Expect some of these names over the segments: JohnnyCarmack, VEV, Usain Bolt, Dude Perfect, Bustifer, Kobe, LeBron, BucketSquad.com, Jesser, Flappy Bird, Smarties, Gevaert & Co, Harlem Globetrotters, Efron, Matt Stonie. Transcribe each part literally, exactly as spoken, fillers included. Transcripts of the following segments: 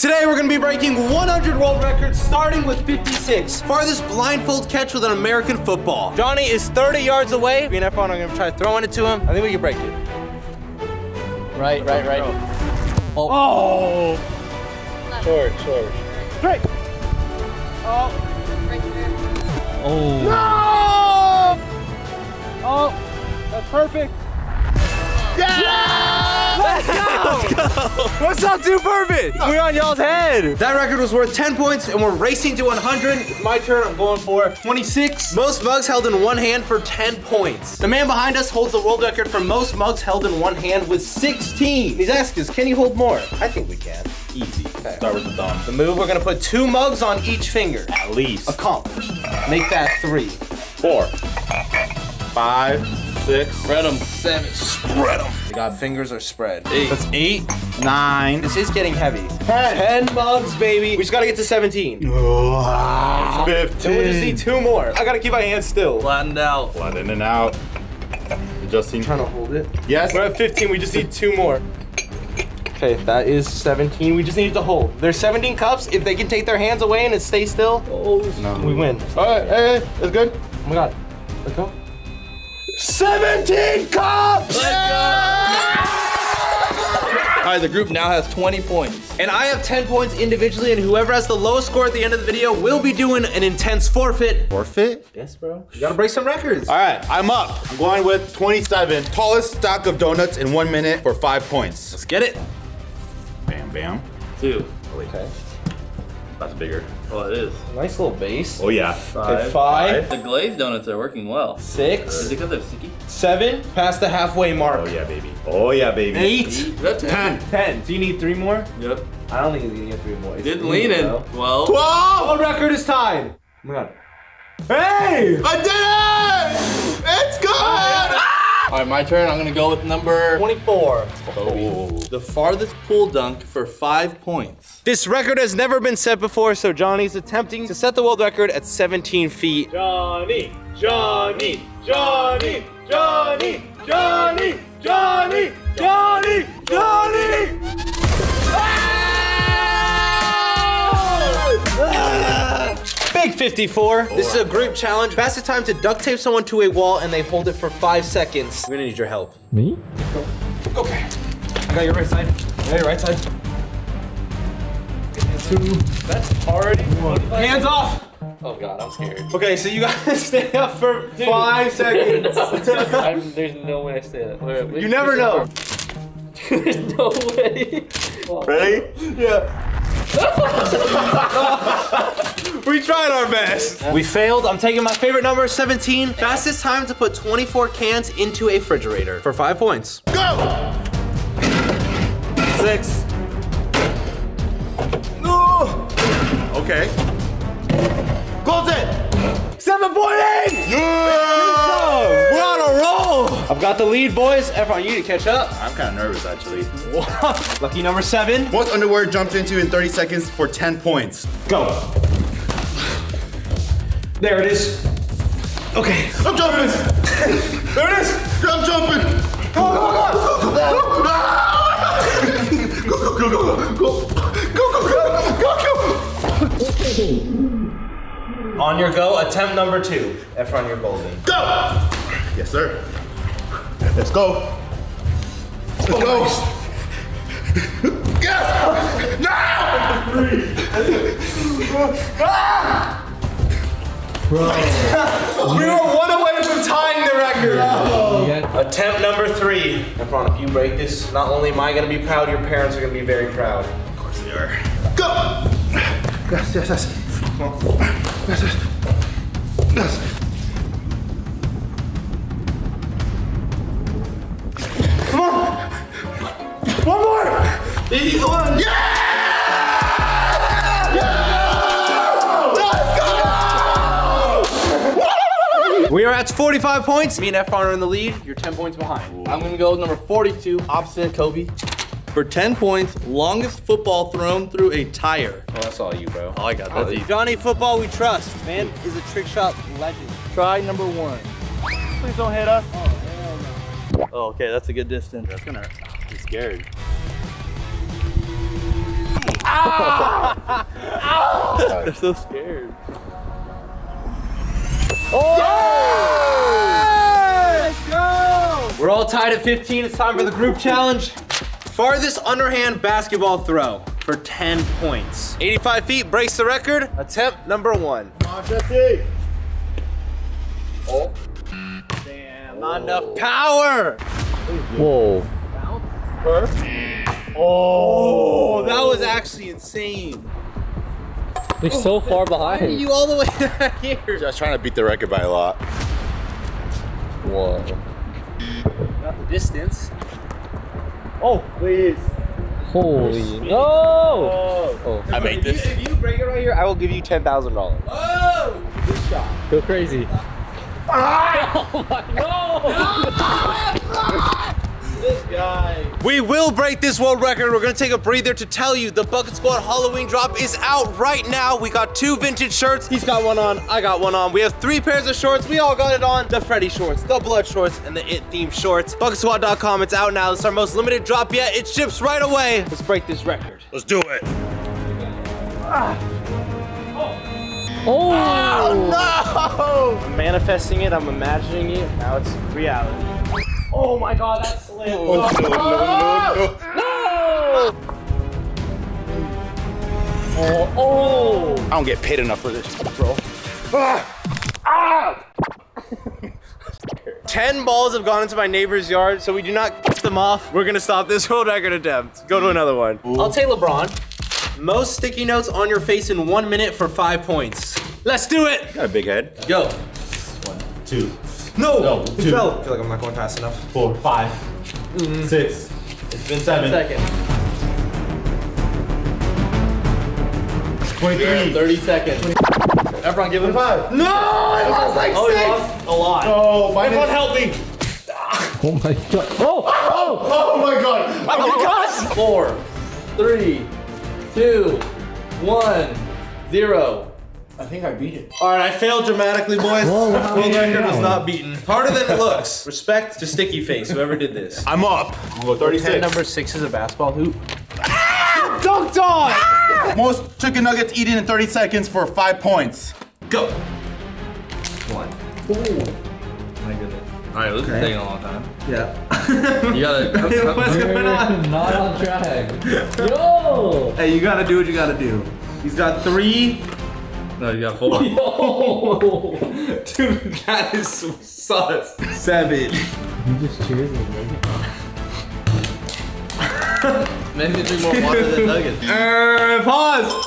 Today we're gonna be breaking one hundred world records, starting with fifty-six. Farthest blindfold catch with an American football. Johnny is thirty yards away. Me and Efron are gonna try throwing it to him. I think we can break it. Right, right, right. Oh. oh. Short, short. Straight. Oh. Right there. Oh. No! Oh, that's perfect. Yeah! yeah! Let's go! Let's go! What's up, Dude Perfect? We're on y'all's head. That record was worth ten points, and we're racing to one hundred. It's my turn. I'm going for twenty-six. Most mugs held in one hand for ten points. The man behind us holds the world record for most mugs held in one hand with sixteen. He's asking us, can you hold more? I think we can. Easy. Okay. Start with the thumb. The move, we're gonna put two mugs on each finger. At least. Accomplished. Make that three. Four. Five. Six. Spread them. Seven. Spread them. We got fingers are spread. Eight. That's eight. Nine. This is getting heavy. Ten. Ten mugs, baby. We just gotta get to seventeen. Oh, fifteen. And we just need two more. I gotta keep my hands still. Flattened out. Flattened and out. Adjusting. Trying to hold it. Yes. We're at fifteen. We just need two more. Okay, that is seventeen. We just need to hold. There's seventeen cups. If they can take their hands away and it stays still, oh, no. We win. All right. Hey, hey, that's good. Oh my God. Let's go. seventeen cups! Let's go! All right, the group now has twenty points. And I have ten points individually, and whoever has the lowest score at the end of the video will be doing an intense forfeit. Forfeit? Yes, bro. You gotta break some records. All right, I'm up. I'm going with twenty-seven. Tallest stack of donuts in one minute for five points. Let's get it. Bam, bam. Two. Okay. That's bigger. Oh, it is. Nice little base. Oh, yeah. Five. Okay, five. five. The glazed donuts are working well. Six. Is it because they're sticky? Seven. Past the halfway mark. Oh, yeah, baby. Oh, yeah, baby. Eight. Eight. Ten. ten. Ten. Do you need three more? Yep. I don't think he's gonna get three more. It's Didn't lean in. Twelve. Twelve. Twelve. Record is tied. Oh, my God. Hey! I did it! It's good! Oh, yeah. All right, my turn. I'm gonna go with number twenty-four. Oh. The farthest pool dunk for five points. This record has never been set before, so Johnny's attempting to set the world record at seventeen feet. Johnny, Johnny, Johnny, Johnny, Johnny, Johnny, Johnny, Johnny! Ah! Big fifty-four. This is a group challenge. Pass the time to duct tape someone to a wall and they hold it for five seconds. We're gonna need your help. Me? Okay. I got your right side. I got your right side. Two. That's already one. Hands off! Oh God, I'm scared. Okay, so you gotta stay up for Dude. five seconds. I'm, there's no way I stay up. Wait, wait, you never know. There's no way. Ready? Yeah. We tried our best. We failed. I'm taking my favorite number, seventeen. Fastest time to put twenty-four cans into a refrigerator for five points. Go! Six. No. Okay. Goal set. Seven point eight. Yeah. We're on a roll. I've got the lead, boys. Efron, you need to catch up. I'm kind of nervous, actually. Lucky number seven. Most underwear jumped into in thirty seconds for ten points. Go. There it is. Okay. I'm jumping. There it is. I'm jumping. Go, go, go. Go, go, go. Go, go, go. Go, go. On your go, attempt number two. Efron, you're golden. Go. Yes, sir. Let's go. Let's oh go. Yes! No! Bro. We were one away from tying the record. No. Yeah. Attempt number three. Efron, if you break this, not only am I going to be proud, your parents are going to be very proud. Of course they are. Go! Yes, yes, yes. Come on. Yes, yes. Yes. One more! Easy one! Yeah! Yeah! Yeah! Let's go! Yeah! We are at forty-five points. Me and Efron are in the lead. You're ten points behind. Ooh. I'm gonna go with number forty-two, opposite Kobe. For ten points, longest football thrown through a tire. Oh, that's all you, bro. Oh, I got that. That's Johnny Football We Trust, man, is a trick shot legend. Try number one. Please don't hit us. Oh, hell no. Oh, okay, that's a good distance. That's gonna hurt. Scared. Ah! They're so scared. Oh! Yeah! Let's go! We're all tied at fifteen. It's time for the group challenge. Farthest underhand basketball throw for ten points. eighty-five feet breaks the record. Attempt number one. Come on, Jesse. Oh. Damn, oh. Not enough power. Whoa. Bounce. Oh, that was actually insane. They're so oh, far behind. Why are you all the way down here? I was trying to beat the record by a lot. Whoa. Not the distance. Oh, please. Holy no! Oh. Oh. I made this. If you, if you break it right here, I will give you ten thousand dollars. Oh! Good shot. Go crazy. Ah! Oh my, no! No! This guy. We will break this world record. We're gonna take a breather to tell you the Bucket Squad Halloween drop is out right now. We got two vintage shirts. He's got one on, I got one on. We have three pairs of shorts. We all got it on. The Freddy shorts, the blood shorts, and the It themed shorts. Bucket Squad dot com, it's out now. It's our most limited drop yet. It ships right away. Let's break this record. Let's do it. Ah. Oh. Oh no! I'm manifesting it, I'm imagining it, now it's reality. Oh my god, that slipped! Oh, oh, no, no, no, no. No! Oh, oh! I don't get paid enough for this, bro. Ah! Ah! ten balls have gone into my neighbor's yard, so we do not pick them off. We're gonna stop this world record attempt. Go to another one. Ooh. I'll take LeBron. Most sticky notes on your face in one minute for five points. Let's do it! You got a big head. Yo. One, two. No! No, two. It fell. I feel like I'm not going fast enough. Four, five, mm-hmm. six. It's been seven. Seconds. twenty-three. thirty seconds. Everyone give him five. No! I lost like oh, six! Oh, lost a lot. Oh, my Everyone help me! Oh my god. Oh! Oh! Oh my god! Oh my gosh! Four, three, two, one, zero. I think I beat it. All right, I failed dramatically, boys. Whoa, wow, world yeah, record yeah. was not beaten. Harder than it looks. Respect to Sticky Face, whoever did this. I'm up. thirty-six. Number six is a basketball hoop. Ah! Dunked on! Ah! Most chicken nuggets eaten in thirty seconds for five points. Go. One. Ooh. My goodness. All right, this okay. is taking a long time. Yeah. You gotta. Come, what's come, going on? Not on track. Yo. Hey, you gotta do what you gotta do. He's got three. No, you got four. Yo. Dude, that is so sus. Savage. You just cheered me, man. Made me drink more water than nuggets. Uh, pause.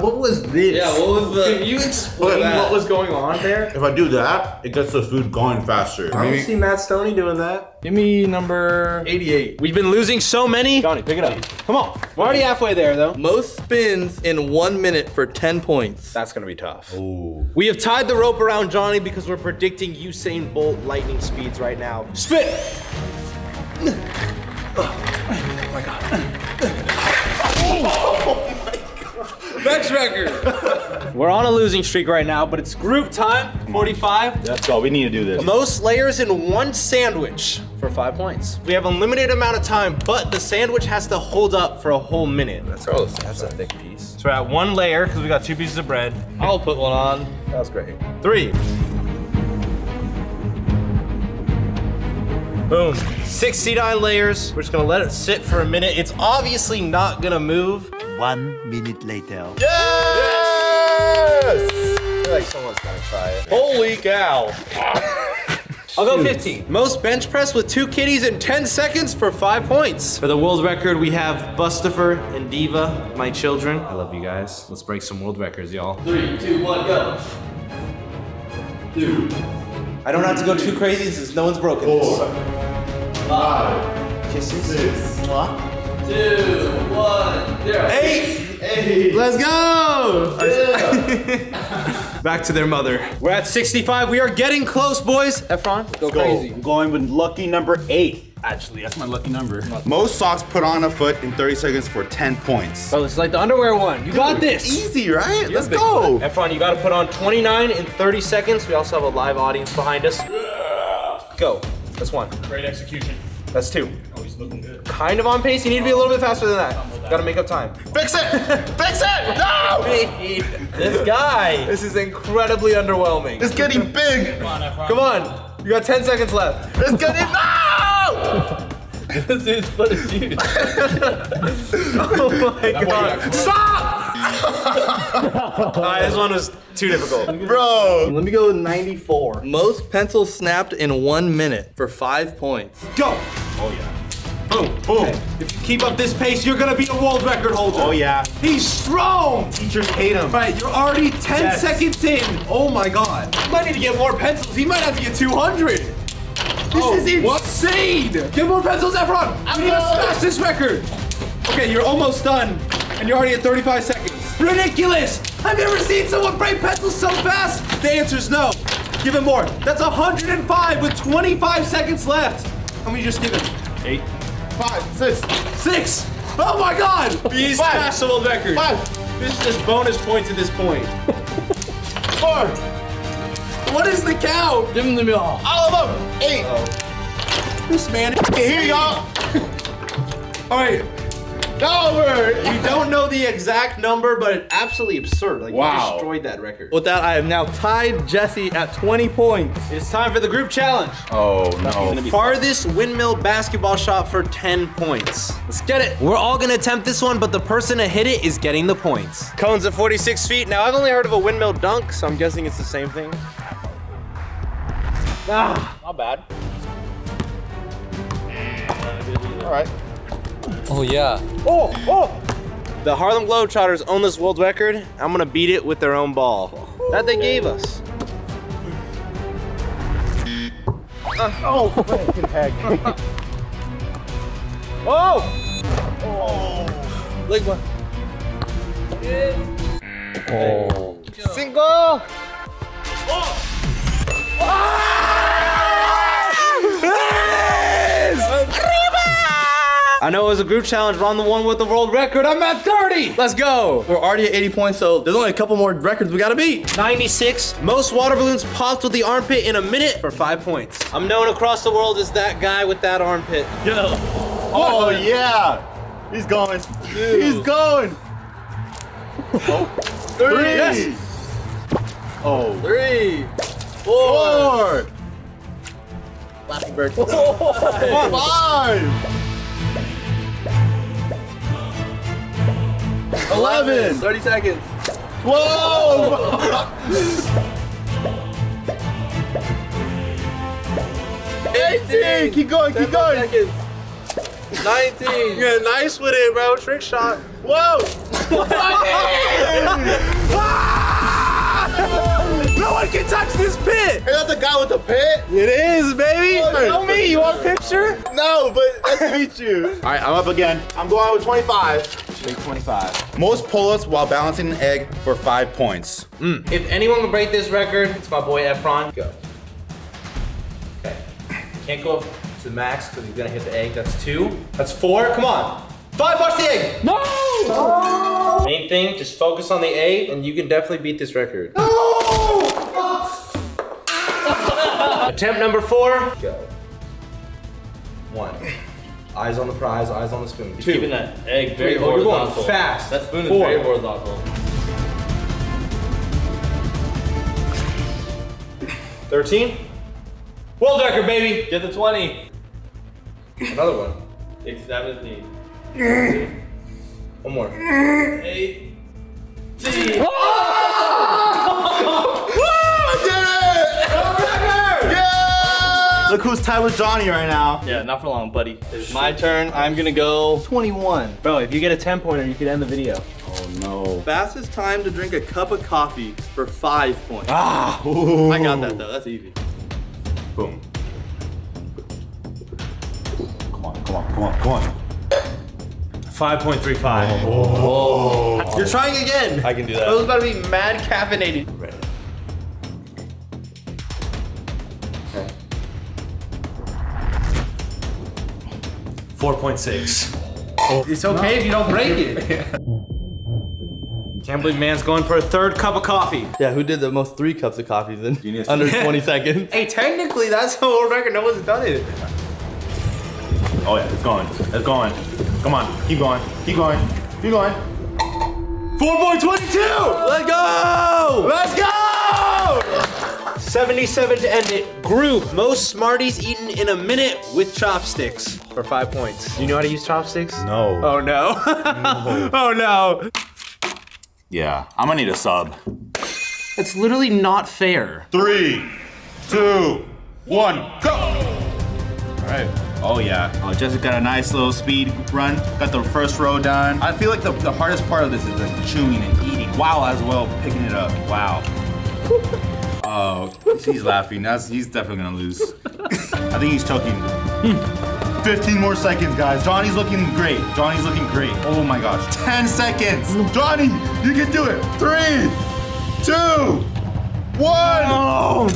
What was this? Yeah, what was the... Can you explain what was going on there? If I do that, it gets the food going faster. I don't see Matt Stonie doing that. Give me number... eighty-eight. We've been losing so many. Johnny, pick it up. Come on. We're already halfway there, though. Most spins in one minute for ten points. That's gonna be tough. Ooh. We have tied the rope around Johnny because we're predicting Usain Bolt lightning speeds right now. Spin! Oh my god. Oh. Next record. We're on a losing streak right now, but it's group time, forty-five. Let's go, we need to do this. Most layers in one sandwich for five points. We have a limited amount of time, but the sandwich has to hold up for a whole minute. That's gross. That's a thick piece. So we're at one layer, because we got two pieces of bread. I'll put one on. That was great. Three. Boom. sixty-nine layers. We're just gonna let it sit for a minute. It's obviously not gonna move. One minute later. Yes! Yes! I feel like someone's gonna try it. Holy cow. I'll go fifteen. Most bench press with two kitties in ten seconds for five points. For the world record, we have Bustifer and Diva, my children. I love you guys. Let's break some world records, y'all. Three, two, one, go. Two. I don't have to go too crazy since no one's broken Four, this. Five, five kisses. Six. What? Two, one, zero. Eight. Eight. Let's go. Yeah. Back to their mother. We're at sixty-five. We are getting close, boys. Efron, go, go crazy. I'm going with lucky number eight. Actually, that's my lucky number. Most socks put on a foot in thirty seconds for ten points. Oh, it's like the underwear one. You Dude, got this. Easy, right? You're Let's go. Fan. Efron, you got to put on twenty-nine in thirty seconds. We also have a live audience behind us. Yeah. Go. That's one. Great execution. That's two. Oh, he's looking good. Kind of on pace. You need to be a little bit faster than that. Gotta make up time. Fix it! Fix it! No! This guy. This is incredibly underwhelming. It's getting big. Come on, Come on. You got ten seconds left. It's getting no! This dude's foot is huge. Oh my god. Stop! Alright, this one was too difficult. Bro. Let me go with ninety-four. Most pencils snapped in one minute for five points. Go! Oh yeah. Boom, boom. Okay. If you keep up this pace, you're gonna be a world record holder. Oh yeah. He's strong! Teachers hate him. Right, you're already ten yes. seconds in. Oh my god. He might need to get more pencils. He might have to get two hundred. This oh, is insane! What? Get more pencils, everyone! We need to smash this record! Okay, you're almost done, and you're already at thirty-five seconds. Ridiculous! I've never seen someone break pencils so fast! The answer's no. Give it more. That's one hundred five with twenty-five seconds left. How many just give it? Eight. Five. Six. Six! Oh my god! He smashed the world record. Five. This is just bonus points at this point. Four. What is the count? Give him the meal. All of them. Eight. Uh-oh. This man. Okay, here you go. All right. Over. We don't know the exact number, but it's absolutely absurd. Like, wow. You destroyed that record. With that, I have now tied Jesse at twenty points. It's time for the group challenge. Oh, no. Farthest windmill basketball shot for ten points. Let's get it. We're all gonna attempt this one, but the person to hit it is getting the points. Cone's at forty-six feet. Now, I've only heard of a windmill dunk, so I'm guessing it's the same thing. Ah, not bad. All right. Oh yeah. Oh, oh! The Harlem Globetrotters own this world record. I'm gonna beat it with their own ball that they gave us. Uh, oh! Oh! Oh! Leg one. Oh. Single. Oh! I know it was a group challenge, but I'm the one with the world record. I'm at thirty. Let's go. We're already at eighty points, so there's only a couple more records we gotta beat. ninety-six. Most water balloons popped with the armpit in a minute for five points. I'm known across the world as that guy with that armpit. Yo. Oh, yeah. He's going. Dude. He's going. Oh. Three. Three. Yes. Oh. Three. Four. Four. Flappy Bird. Five. Five. eleven. thirty seconds. twelve. eighteen. Keep going, keep going. Seconds. nineteen. You're nice with it, bro. Trick shot. Whoa. No one can touch this pit. Is that the guy with the pit? It is, baby. Tell me, you want a picture? No, but nice to meet you. All right, I'm up again. I'm going with twenty-five. Big twenty-five. Most pull-ups while balancing an egg for five points. Mm. If anyone can break this record, it's my boy Efron. Go. Okay. Can't go up to the max because he's gonna hit the egg. That's two. That's four. Come on. Five. Watch the egg. No. Oh. Main thing. Just focus on the egg, and you can definitely beat this record. No. Oh. Attempt number four. Go. One. Eyes on the prize, eyes on the spoon. You're Two. Keeping that egg very Three. Horizontal. You're going fast. That spoon Four. Is very horizontal. thirteen. World record, baby. Get the twenty. Another one. It's seventeen. One more. eighteen. Oh! Oh! I did it! Look who's tied with Johnny right now. Yeah, not for long, buddy. It's my turn. I'm gonna go twenty-one. Bro, if you get a ten pointer, you can end the video. Oh no. Fastest time to drink a cup of coffee for five points. Ah, ooh. I got that though, that's easy. Boom. Come on, come on, come on, come on. five point three five. Oh. Oh. You're trying again. I can do that. I was about to be mad caffeinated. Right. four point six. Oh. It's okay no. if you don't break it. Yeah. Can't believe man's going for a third cup of coffee. Yeah, who did the most three cups of coffee in under twenty seconds? Hey, technically that's the world record. No one's done it. Oh yeah, it's gone. It's gone. Come on, keep going, keep going, keep going. four point two two! Let's go! Let's go! seventy-seven to end it. Group, most Smarties eaten in a minute with chopsticks for five points. Do you know how to use chopsticks? No. Oh no. No. Oh no. Yeah, I'm gonna need a sub. That's literally not fair. Three, two, one, go! All right. Oh yeah. Oh, Jessica got a nice little speed run. Got the first row done. I feel like the, the hardest part of this is like chewing and eating. Wow, as well, picking it up. Wow. Oh, she's laughing. That's, he's definitely gonna lose. I think he's choking. fifteen more seconds, guys. Johnny's looking great. Johnny's looking great. Oh my gosh. ten seconds. Johnny, you can do it. Three, two, one, oh.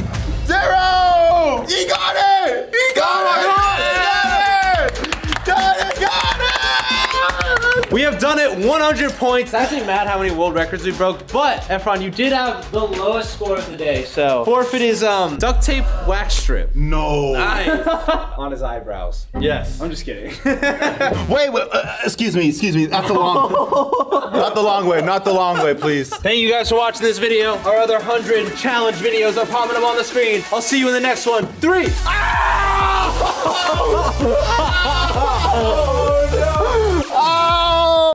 Zero! He got it! He got oh it! God. He got it! Got it! Got it! We have done it, one hundred points. I'm actually mad how many world records we broke, but Efron, you did have the lowest score of the day, so. Forfeit is um, duct tape wax strip. No. Nice. On his eyebrows. Yes. I'm just kidding. Wait, wait uh, excuse me, excuse me. Not the long Not the long way, not the long way, please. Thank you guys for watching this video. Our other one hundred challenge videos are popping up on the screen. I'll see you in the next one. Three. Oh, no.